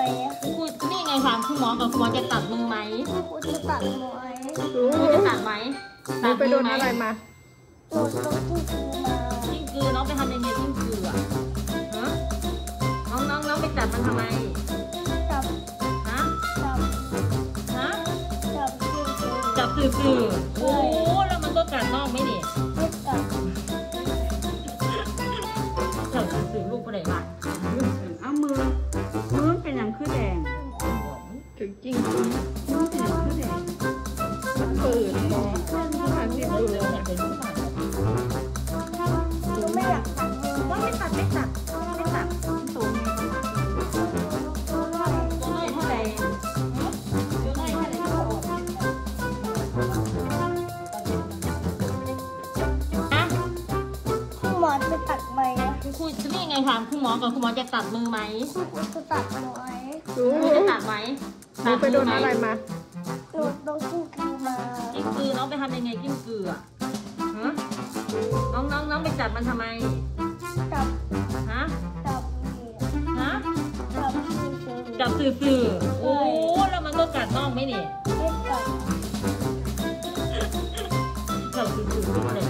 วยพูดนี่ไงถามคุณหมอกับคุณหมอจะตัดมือไหมพูดจะตัดมือไหมพูดจะตัดไหมตัดไปโดนอะไรมาโดนกิ้งกือน้องไปทำยังไงกิ้งกืออ่ะน้องไปตัดมันทำไมจับซื่อๆโอ้แล้วมันก็กัดน้องไม่เนี่ยจับซื่อๆลูกประเดี๋ยวเอามือเป็นอย่างคือแดงถึงจริงมือเป็นอย่างคือแดงเปิดมองข้างหน้าสิดูดูไม่อยากตัดว่าไม่ตัดสูงนี่ไงถามคุณหมอกับคุณหมอจะตัดมือไหมจะตัดมือไหมจะตัดไหมตัดไปโดนอะไรมาโดนกิ้งกือมากิ้งกือน้องไปทำยังไงกิ้งกืออ่ะน้องไปจับมันทำไมจับจับซื่อๆโอ้แล้วมันก็กัดน้องไม่เนี่ยจับซื่อๆ